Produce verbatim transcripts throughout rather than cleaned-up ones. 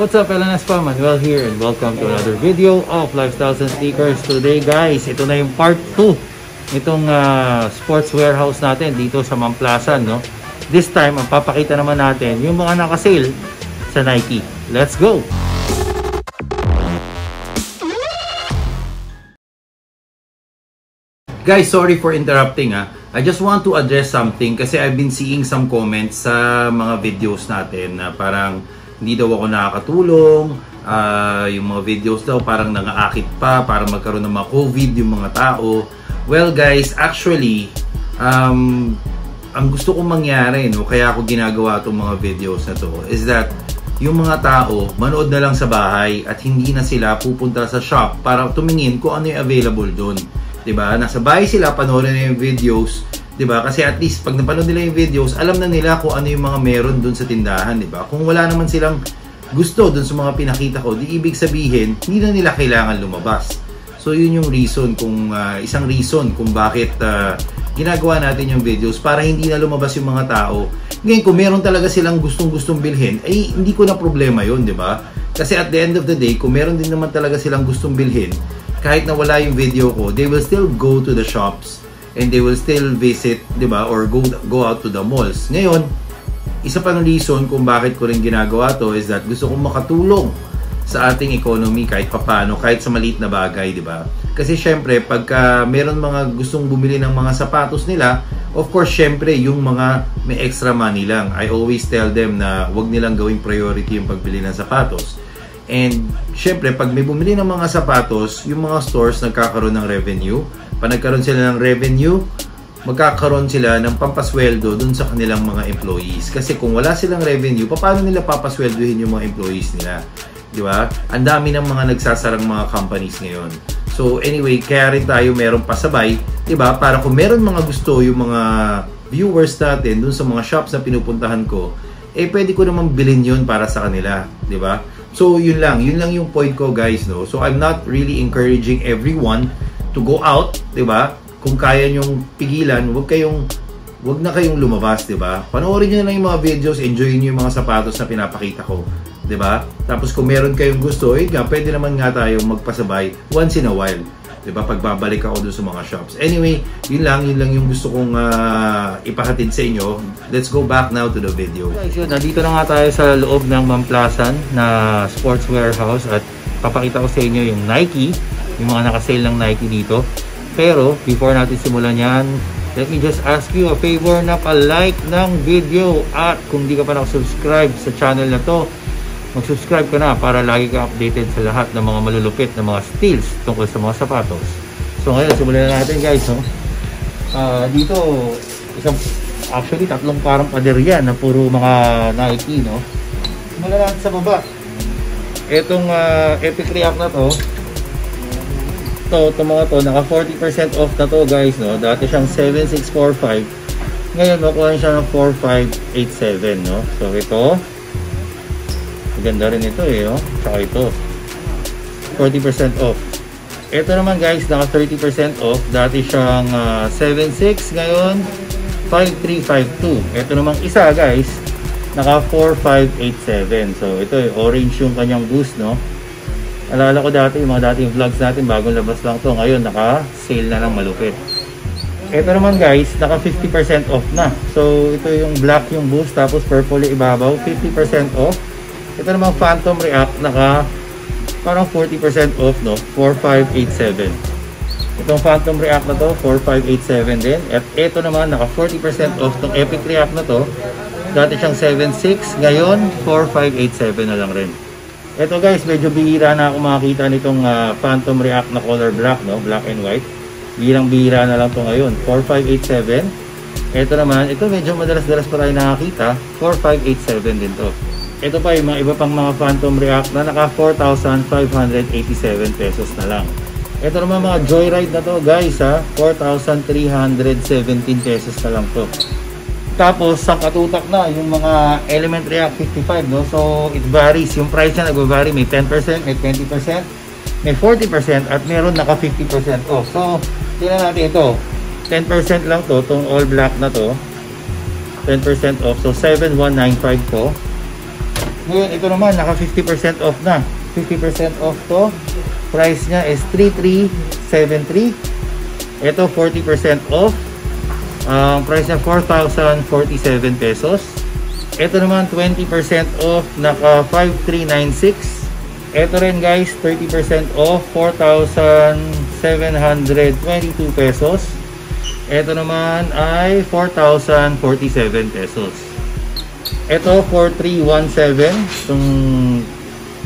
What's up, L N S fam? Manuel here and welcome to another video of Lifestyle and Sneakers. Today guys, ito na yung part two nitong uh, sports warehouse natin dito sa Mamplasan, no? This time, ang papakita naman natin yung mga naka-sale sa Nike. Let's go! Guys, sorry for interrupting ha. I just want to address something kasi I've been seeing some comments sa mga videos natin na parang hindi daw ako nakakatulong, uh, yung mga videos daw parang nangaakit pa, parang magkaroon ng mga COVID yung mga tao. Well guys, actually, um, ang gusto kong mangyari, no, kaya ako ginagawa itong mga videos na to, is that yung mga tao manood na lang sa bahay at hindi na sila pupunta sa shop para tumingin kung ano yung available doon. Diba? Nasa bahay sila, panoorin na yung videos, diba? Kasi at least pag napanood nila yung videos, alam na nila kung ano yung mga meron dun sa tindahan, diba? Kung wala naman silang gusto dun sa mga pinakita ko, di ibig sabihin, hindi na nila kailangan lumabas. So yun yung reason kung, uh, isang reason kung bakit uh, ginagawa natin yung videos para hindi na lumabas yung mga tao. Ngayon, kung meron talaga silang gustong-gustong bilhin, ay hindi ko na problema yun, diba? Kasi at the end of the day, kung meron din naman talaga silang gustong bilhin, kahit na wala yung video ko, they will still go to the shops and they will still visit, diba? Or go go out to the malls. Ngayon, isa pa ng reason kung bakit ko rin ginagawa to is that gusto kong makatulong sa ating economy kahit papano, kahit sa maliit na bagay, diba? Kasi syempre, pagka meron mga gustong bumili ng mga sapatos nila, of course, syempre, yung mga may extra money lang. I always tell them na wag nilang gawing priority yung pagbili ng sapatos. And syempre, pag may bumili ng mga sapatos, yung mga stores nagkakaroon ng revenue. Pag nagkaroon sila ng revenue, magkakaroon sila ng pampasweldo dun sa kanilang mga employees. Kasi kung wala silang revenue, paano nila papasweldohin yung mga employees nila? Di ba? Ang dami ng mga nagsasarang mga companies ngayon. So anyway, kaya rin tayo meron pasabay, di ba? Para kung meron mga gusto yung mga viewers natin dun sa mga shops na pinupuntahan ko, eh pwede ko naman bilhin yun para sa kanila, di ba? So yun lang, yun lang yung point ko guys, no. So I'm not really encouraging everyone to go out, 'di ba? Kung kaya nyong pigilan, wag kayong wag na kayong lumabas, 'di ba? Panoorin niyo na lang yung mga videos, enjoyin niyo yung mga sapatos na pinapakita ko, 'di ba? Tapos kung meron kayong gusto, eh, pwede naman nga tayong magpasabay once in a while, 'di ba? Pagbabalik ako doon sa mga shops. Anyway, yun lang, yun lang yung gusto kong uh, ipahatid sa inyo. Let's go back now to the video. Guys, yun, nandito na nga tayo sa loob ng Mamplasan na sports warehouse at papakita ko sa inyo yung Nike, yung mga naka-sale ng Nike dito. Pero before natin simulan 'yan, let me just ask you a favor na pa-like ng video at kung di ka pa naka-subscribe sa channel na to, mag-subscribe ka na para lagi ka updated sa lahat ng mga malulupit na mga steals tungkol sa mga sapatos. So ngayon, simulan na natin guys, no? Uh, dito, isang, actually tatlong parang paderya na puro mga Nike, no? Simulan natin sa baba. Itong uh, Epic React na to, ito, ito mga to, naka forty percent off na to guys, no? Dati siyang seven six four five, ngayon makuha siya ng four five eight seven, no? So ito, ganda rin ito eh, oh. Tsaka ito forty percent off. Ito naman guys, naka thirty percent off. Dati siyang uh, seven six, ngayon five three five two. Ito namang isa guys, naka four five eight seven. So ito eh, orange yung kanyang boost, no? Alala ko dati, yung mga dating vlogs natin, bagong labas lang to. Ngayon naka sale na lang malupit. Ito naman guys, naka fifty percent off na. So ito yung black yung boost, tapos purple yung ibabaw, fifty percent off. Ito namang Phantom React, naka parang forty percent off, no? four five eight seven. Itong Phantom React na to, four five eight seven din. At ito naman, naka forty percent off tong Epic React na to. Dati siyang seven six, ngayon four five eight seven na lang rin. Ito guys, medyo bihira na ako makakita nitong uh, Phantom React na color black, no? Black and white. Bihirang bihira na lang to ngayon, four five eight seven. Ito naman, ito medyo madalas-dalas pa tayo nakakita, four five eight seven din to. Ito pa yung mga iba pang mga Phantom React na naka four thousand five hundred eighty-seven pesos na lang. Ito naman mga Joyride na to guys ha, four thousand three hundred seventeen pesos na lang to. Tapos sa katutak na yung mga Element React fifty-five, no? So it varies, yung price na nag-vary, may ten percent, may twenty percent, may forty percent at meron naka fifty percent off. So tingnan natin ito, ten percent lang to, tong all black na to, ten percent off, so seven one nine five po. Ngayon, ito naman, naka fifty percent off na. fifty percent off to. Price niya is three three seven three. Ito, forty percent off. Um, price niya, four thousand forty-seven pesos. Ito naman, twenty percent off. Naka five three nine six. Ito rin guys, thirty percent off, four thousand seven hundred twenty-two pesos. Ito naman ay four thousand forty-seven pesos. Ito, four three one seven. Itong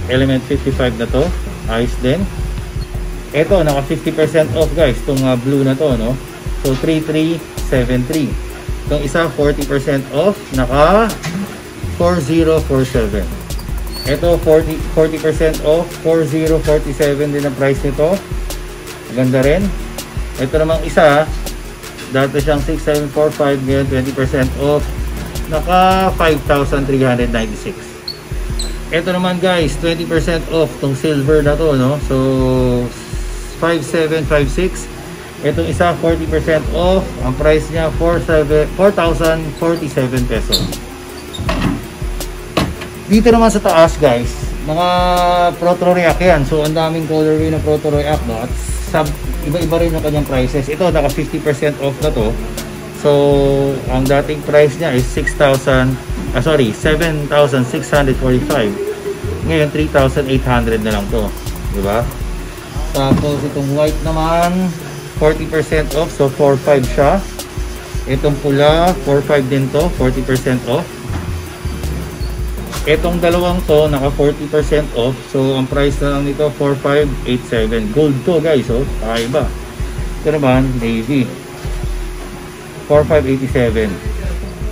Element fifty-five na to. Ayos din. Ito, naka fifty percent off guys. Itong uh, blue na to, no? So, three three seven three. Itong isa, forty percent off. Naka four thousand forty-seven. Ito, forty percent off, four thousand forty-seven din ang price nito. Maganda rin. Ito namang isa, dati siyang six thousand seven hundred forty-five, ngayon twenty percent off, naka five thousand three hundred ninety-six. Ito naman guys, twenty percent off tong silver na to, no? So, five thousand seven hundred fifty-six. Itong isa, forty percent off, ang price niya four thousand forty-seven pesos. Dito naman sa taas guys, mga Proto React yan. So ang daming colorway ng Proto React, no? At iba-iba rin ang kanyang prices. Ito naka fifty percent off na to. So ang dating price niya is six thousand ah sorry, seven thousand six hundred forty-five. Ngayon three thousand eight hundred na lang to, di ba? Tapos itong white naman forty percent off, so four thousand five hundred siya. Itong pula four thousand five hundred din to, forty percent off. Etong dalawang to, naka forty percent off. So, ang price na lang nito, four thousand five hundred eighty-seven. Gold to, guys. Oh. Kakaiba. Ito naman, navy. four thousand five hundred eighty-seven.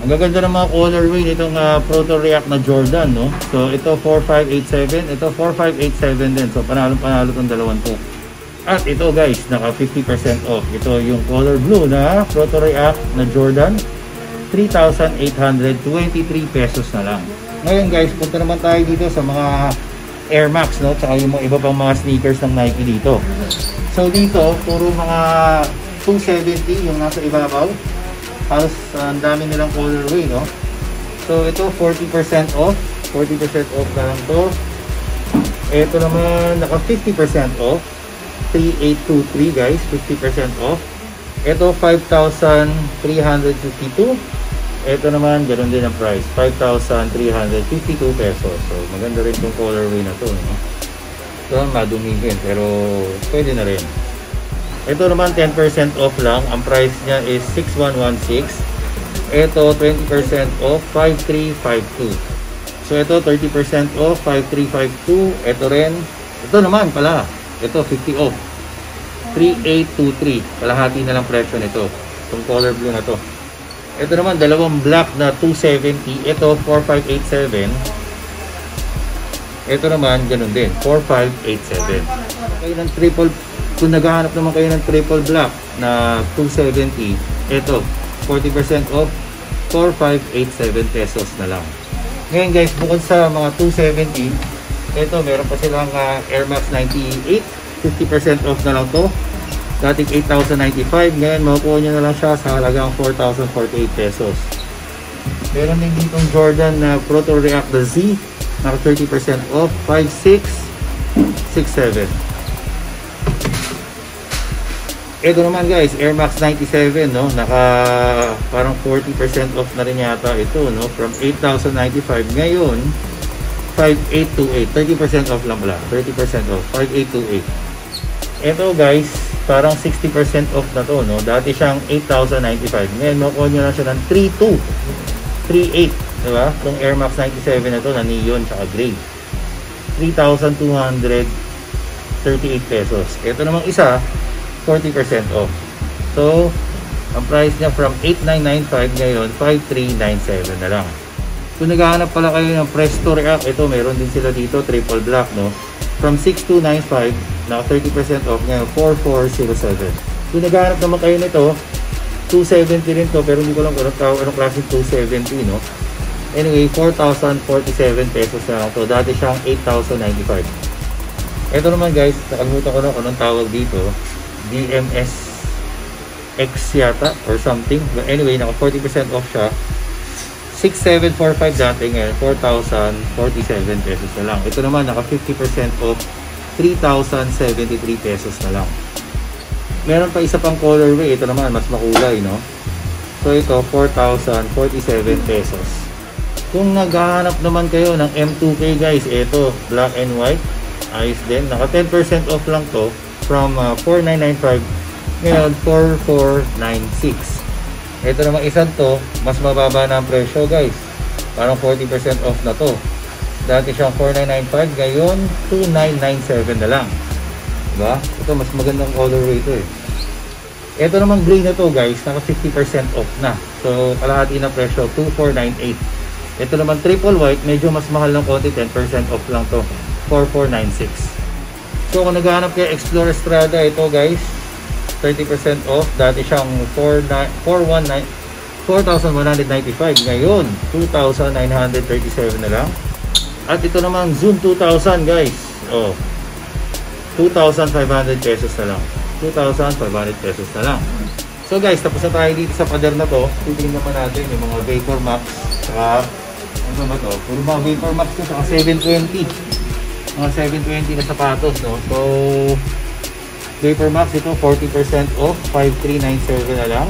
Ang gaganda ng mga colorway nitong uh, Proto React na Jordan, no? So, ito four thousand five hundred eighty-seven. Ito four thousand five hundred eighty-seven din. So, panalo-panalo tong dalawang to. At ito, guys, naka fifty percent off. Ito yung color blue na Proto React na Jordan. three thousand eight hundred twenty-three pesos na lang. Ngayon guys, punta naman tayo dito sa mga Air Max, no? Tsaka yung mga iba pang mga sneakers ng Nike dito. So dito, puro mga two seventy yung nasa ibabaw. Halos uh, ang dami nilang colorway, no? So ito, forty percent off. forty percent off na lang to. Ito naman, naka fifty percent off. three thousand eight hundred twenty-three guys, fifty percent off. Ito, five thousand three hundred fifty-two. Ito naman, ganoon din ang price, five thousand three hundred fifty-two pesos. So, maganda rin yung colorway na to, no? So, madumingin, pero pwede na rin. Ito naman, ten percent off lang. Ang price niya is six thousand one hundred sixteen. Ito, twenty percent off, five thousand three hundred fifty-two. So, ito, thirty percent off, five thousand three hundred fifty-two. Ito rin, ito naman pala. Ito, fifty off. three thousand eight hundred twenty-three. Kalahati na lang presyo nito. Itong color blue na to. Ito naman, dalawang black na two seventy. Ito, four thousand five hundred eighty-seven. Ito naman, ganun din. four thousand five hundred eighty-seven. Kayo ng triple, kung naghahanap naman kayo ng triple black na two seventy, ito, forty percent off, four thousand five hundred eighty-seven pesos na lang. Ngayon guys, bukod sa mga two seventy, ito, meron pa silang uh, Air Max ninety-eight. fifty percent off na lang to. Dating eight thousand ninety-five, ngayon makukuha nyo na lang siya sa halagang four thousand forty-eight pesos. Meron din ditong Jordan na Proto React the Z, naka thirty percent off, five thousand six hundred sixty-seven. Ito naman guys, Air Max ninety-seven, no? Naka parang forty percent off na rin yata ito, no? From eight thousand ninety-five, ngayon five thousand eight hundred twenty-eight, thirty percent off lang pala, thirty percent off, five thousand eight hundred twenty-eight. Ito guys, parang sixty percent off na to, no? Dati siyang eight thousand ninety-five. Ngayon, makuha nyo lang siya ng three thousand two hundred thirty-eight. Diba? Itong Air Max ninety-seven na to, na neon, tsaka gray. three thousand two hundred thirty-eight pesos. Ito namang isa, forty percent off. So, ang price niya from eight thousand nine hundred ninety-five ngayon, five thousand three hundred ninety-seven na lang. Kung naghahanap pala kayo ng Presto React, ito, meron din sila dito, triple black, no? From six thousand two hundred ninety-five, naka thirty percent off ngayon, four thousand four hundred seven. Kung naghahanap naman kayo nito, two seventy rin to, pero hindi ko lang kung anong klaseng two seventy, no? Anyway, four thousand forty-seven pesos na lang to. Dati siyang eight thousand ninety-five. Ito naman guys, nakalimutan ko na kung anong tawag dito. D M S X yata or something. But anyway, naka forty percent off siya. six thousand seven hundred forty-five dati, ngayon four thousand forty-seven pesos na lang. Ito naman naka fifty percent off, three thousand seventy-three pesos na lang. Meron pa isa pang colorway, ito naman mas makulay, no? So ito four thousand forty-seven pesos. Kung naghahanap naman kayo ng M two K guys, ito black and white, ayos din, naka ten percent off lang to from uh, four thousand nine hundred ninety-five ngayon four thousand four hundred ninety-six. Ito naman isang to, mas mababa na ang presyo guys, parang forty percent off na to. Dati siyang four thousand nine hundred ninety-five, ngayon two thousand nine hundred ninety-seven na lang. Diba? Ito mas magandang colorway ito eh. Ito naman gray na to guys, naka fifty percent off na. So kalahati na presyo, two thousand four hundred ninety-eight. Ito naman triple white, medyo mas mahal ng konti, ten percent off lang to, four thousand four hundred ninety-six. So kung naghahanap kayo Explorer Strada, ito guys, thirty percent off. Dati siyang four thousand one hundred ninety-five, ngayon two thousand nine hundred thirty-seven na lang. At ito naman Zoom two thousand guys. Oh. two thousand five hundred pesos na lang. two thousand five hundred pesos na lang. So guys, tapos na tayo dito sa pader na to. Titingnan naman natin yung mga VaporMax saka ano ba to? Puro mga VaporMax to saka seven twenty. Mga seven twenty na sapatos, no. So VaporMax ito forty percent off, five thousand three hundred ninety-seven na lang.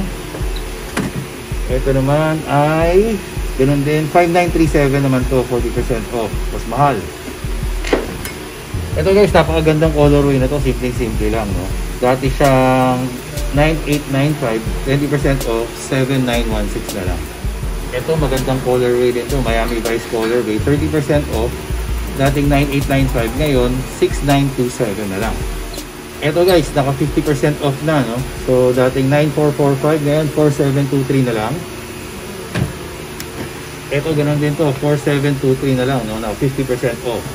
Ito naman ay ganun din, five thousand nine hundred thirty-seven naman to, forty percent off. Mas mahal. Ito guys, napakagandang colorway na to, simple-simple lang, no? Dati siyang nine thousand eight hundred ninety-five, twenty percent off, seven thousand nine hundred sixteen na lang. Ito, magandang colorway din to, Miami Vice colorway, thirty percent off. Dating nine thousand eight hundred ninety-five, ngayon six thousand nine hundred twenty-seven na lang. Ito guys, naka fifty percent off na, no? So, dating nine thousand four hundred forty-five, ngayon four thousand seven hundred twenty-three na lang. Ito ganun din to, four thousand seven hundred twenty-three na lang, no? Now fifty percent off.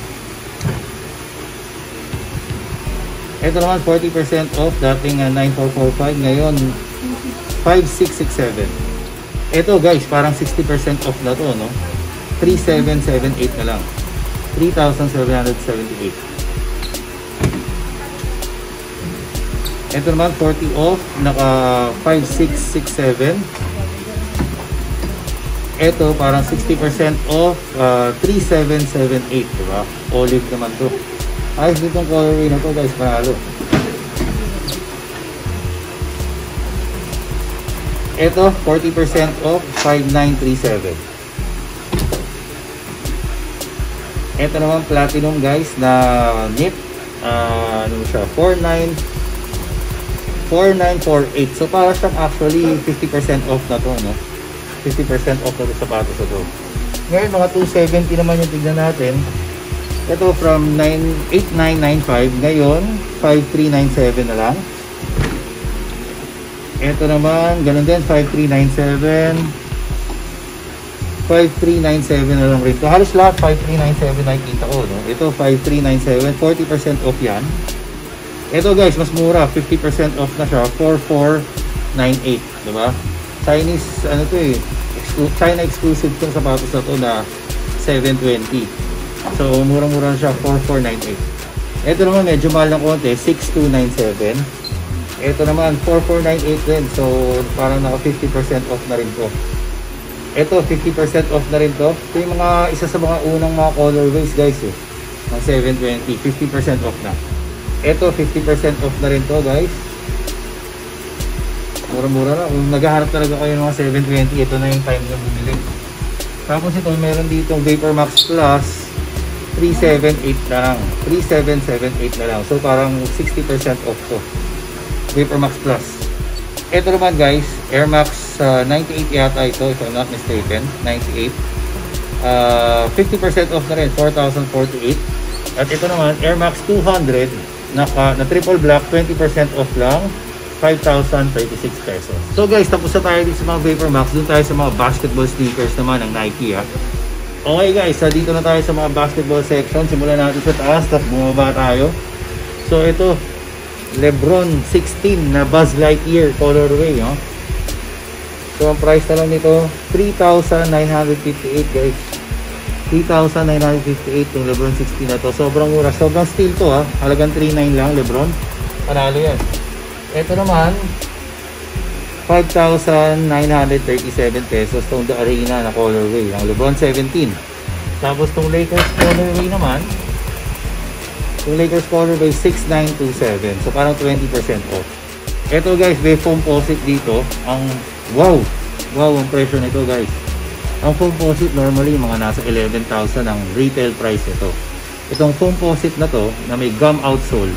Ito naman forty percent off, dating uh, nine thousand four hundred forty-five, ngayon five thousand six hundred sixty-seven. Ito guys, parang sixty percent off na to, no? three thousand seven hundred seventy-eight na lang. three thousand seven hundred seventy-eight. Ito naman forty off, naka five thousand six hundred sixty-seven. Ito parang sixty percent off, uh, three thousand seven hundred seventy-eight, diba? Olive naman to. Ayos ditong colorway na to guys, panalo. Ito forty percent off, five thousand nine hundred thirty-seven. Ito naman platinum guys na nip, uh, ano siya, four thousand nine hundred forty-eight. So para siyang actually fifty percent off na to, no? fifty percent off na ito sapatos sa to. Ngayon mga two hundred seventy naman yung tignan natin. Ito from eight thousand nine hundred ninety-five, ngayon five thousand three hundred ninety-seven na lang. Ito naman ganun din, five thousand three hundred ninety-seven, five thousand three hundred ninety-seven na lang rin. So halos lahat five thousand three hundred ninety-seven nakikita ko, no? Ito five thousand three hundred ninety-seven, forty percent off yan. Ito guys mas mura, fifty percent off na siya, four thousand four hundred ninety-eight, diba? Chinese, ano to eh, China exclusive itong sapatos na to na seven twenty. So, murang-mura na siya, four thousand four hundred ninety-eight. Ito naman, medyo mahal ng konti, six thousand two hundred ninety-seven. Ito naman, four thousand four hundred ninety-eight din. So, parang naka fifty percent off na rin to. Ito, fifty percent off na rin to. Ito yung mga, isa sa mga unang mga colorways guys eh. Ng seven twenty, fifty percent off na. Ito, fifty percent off na rin to guys. Mura-mura na. Kung naghaharap talaga kayo ng mga seven twenty, ito na yung time na bumili. Tapos ito, meron dito yung VaporMax Plus, three thousand seven hundred eighty-eight na lang. three thousand seven hundred seventy-eight na lang. So parang sixty percent off to. VaporMax Plus. Ito naman guys, Air Max uh, ninety-eight yata ito, if I'm not mistaken. ninety-eight. Uh, fifty percent off na rin, four thousand forty-eight. At ito naman, Air Max two hundred, naka, na triple black, twenty percent off lang. five thousand thirty-six pesos. So guys, tapos na tayo dito sa mga VaporMax. Doon tayo sa mga basketball sneakers naman ng Nike, ha. Okay guys, so dito na tayo sa mga basketball section. Simulan natin sa taas, tapos bumaba tayo. So ito, LeBron sixteen na Buzz Lightyear colorway, oh. So ang price na lang nito, three thousand nine hundred fifty-eight guys. three thousand nine hundred fifty-eight yung LeBron sixteen na to. Sobrang mura. Sobrang steal to, ha. Halagang three thousand nine hundred lang, LeBron. Panalo yan. Ito naman five thousand nine hundred thirty-seven pesos tong The Arena na colorway ng LeBron seventeen. Tapos tong Lakers colorway naman, yung Lakers colorway six nine two seven. So parang twenty percent off. Ito guys, may foam posit dito. Ang wow, wow ang presyo nito guys. Ang foam posit normally mga nasa eleven thousand ang retail price nito. Itong foam posit na to na may gum outsole,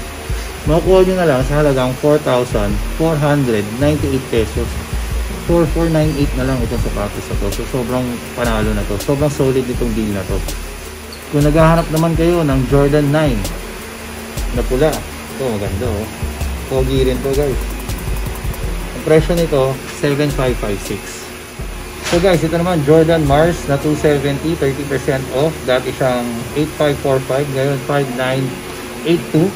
makukuha nyo na lang sa halagang four thousand four hundred ninety-eight pesos. four thousand four hundred ninety-eight na lang itong sapatos na to. So sobrang panalo na to. Sobrang solid itong deal na to. Kung naghahanap naman kayo ng Jordan nine na pula, ito maganda oh. Pogi rin to guys. Ang presyo nito seven thousand five hundred fifty-six. So guys, ito naman Jordan Mars na two seventy, thirty percent off. Dati siyang eight thousand five hundred forty-five, ngayon five thousand nine hundred eighty-two.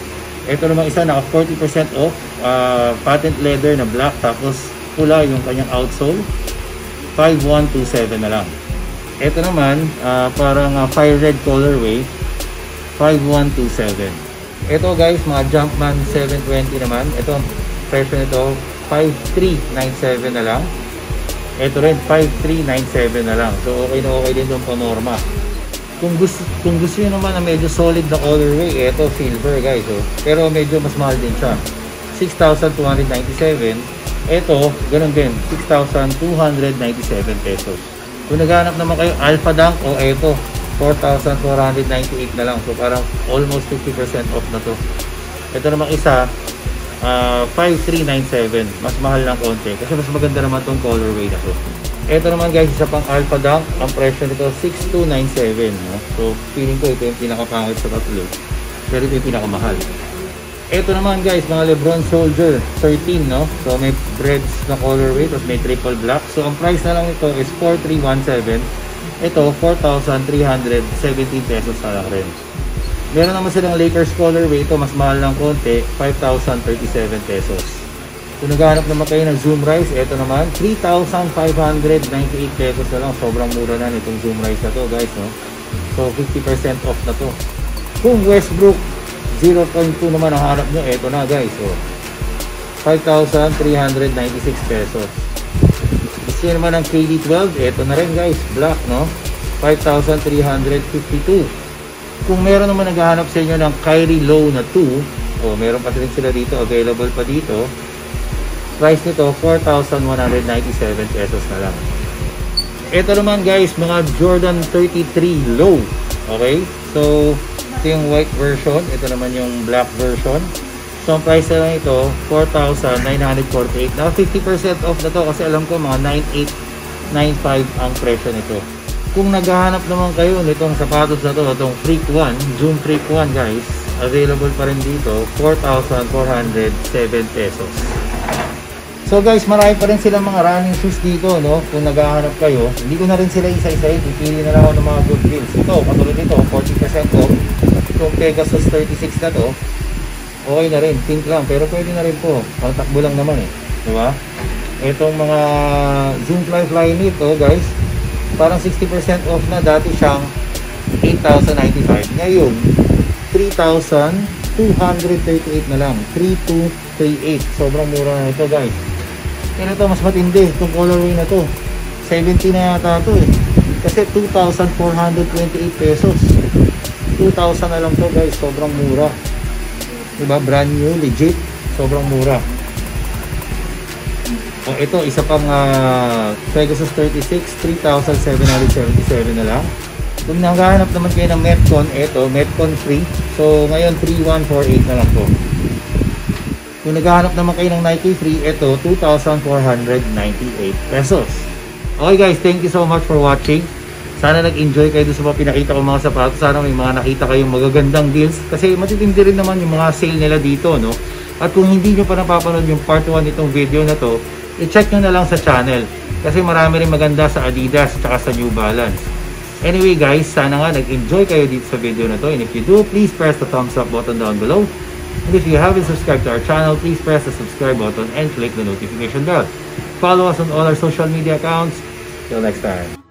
Ito naman isa naka forty percent off, uh, patent leather na black tapos pula yung kanyang outsole. five thousand one hundred twenty-seven na lang. Ito naman uh, parang uh, fire red colorway, five thousand one hundred twenty-seven. Ito guys, mga Jumpman seven twenty naman. Ito ang presyo nito five thousand three hundred ninety-seven na lang. Ito rin five thousand three hundred ninety-seven na lang. So okay na okay din yung panorma. Kung gusto kung gusto niyo naman na medyo solid na colorway, ito silver guys oh. Pero medyo mas mahal din siya. six thousand two hundred ninety-seven. Ito, ganun din, six thousand two hundred ninety-seven pesos. Kung naghahanap naman kayo Alpha Dunk, o oh, ito, four thousand four hundred ninety-eight na lang. So parang almost fifty percent off na to. Ito naman isa Uh, five thousand three hundred ninety-seven. Mas mahal ng konti kasi mas maganda naman tong colorway na to. Ito naman guys, isa pang Alpha Dunk. Ang presyo nito six thousand two hundred ninety-seven no? So feeling ko ito yung pinakapangit sa tatlo, pero ito yung pinakamahal. Ito naman guys, mga LeBron Soldier thirteen no? So may breads na colorway, tapos may triple black. So ang price na lang nito is four thousand three hundred seventeen. Ito four thousand three hundred seventeen pesos na lang rin. Meron naman silang Lakers colorway. Ito mas mahal ng konti, five thousand thirty-seven pesos. Kung naghahanap naman kayo ng Zoom Rise, ito naman three thousand five hundred ninety-eight pesos na lang. Sobrang mura na nitong Zoom Rise na to guys no? So fifty percent off na to. Kung Westbrook zero point two naman ang hanap nyo, ito na guys so, five thousand three hundred ninety-six pesos. Gusto nyo naman ng K D twelve, ito na rin guys, black no, five thousand three hundred fifty-two. Kung meron naman naghahanap sa inyo ng Kyrie Low na two, o oh, meron pa rin sila dito, available pa dito. Price nito four thousand one hundred ninety-seven pesos na lang. Ito naman guys, mga Jordan thirty-three Low. Okay? So, ito yung white version, ito naman yung black version. So, ang price na lang ito four thousand nine hundred forty-eight. Now, fifty percent off na to kasi alam ko mga nine thousand eight hundred ninety-five ang presyo nito. Kung naghahanap naman kayo nitong sapatos na to, itong Freak one, Zoom Freak one guys, available pa rin dito, four thousand four hundred seven pesos. So guys, marami pa rin silang mga running shoes dito, no? Kung naghahanap kayo, hindi ko na rin sila isa-isa, pipili na lang ako ng mga good deals. Ito, katulad nito, forty percent off. Itong Pegasus thirty-six na to, okay na rin, pink lang, pero pwede na rin po, pangtakbo lang naman eh, diba? Itong mga Zoom Fly Fly nito guys, parang sixty percent off na, dati siyang eight thousand ninety-five, ngayon three thousand two hundred thirty-eight na lang, three thousand two hundred thirty-eight. Sobrang mura na ito guys. Pero ito mas matindi, itong colorway na to, seventy na yata ito eh, kasi two thousand four hundred twenty-eight pesos, two thousand na lang to guys. Sobrang mura, diba? Brand new, legit, sobrang mura. O oh, ito, isa pang uh, Pegasus thirty-six, three thousand seven hundred seventy-seven na lang. Kung nakahanap naman kayo ng Metcon, ito, Metcon free. So, ngayon, three thousand one hundred forty-eight na lang po. Kung nakahanap naman kayo ng Nike free, ito, two thousand four hundred ninety-eight pesos. Okay guys, thank you so much for watching. Sana nag-enjoy kayo sa mga pinakita ko mga sapatos. Sana may mga nakita kayong magagandang deals. Kasi matitindi rin naman yung mga sale nila dito, no? At kung hindi nyo pa napapanood yung part one nitong video na to, i-check nyo na lang sa channel kasi marami rin maganda sa Adidas at sa New Balance. Anyway guys, sana nga nag-enjoy kayo dito sa video na to, and if you do, please press the thumbs up button down below, and if you haven't subscribed to our channel, please press the subscribe button and click the notification bell. Follow us on all our social media accounts. Till next time.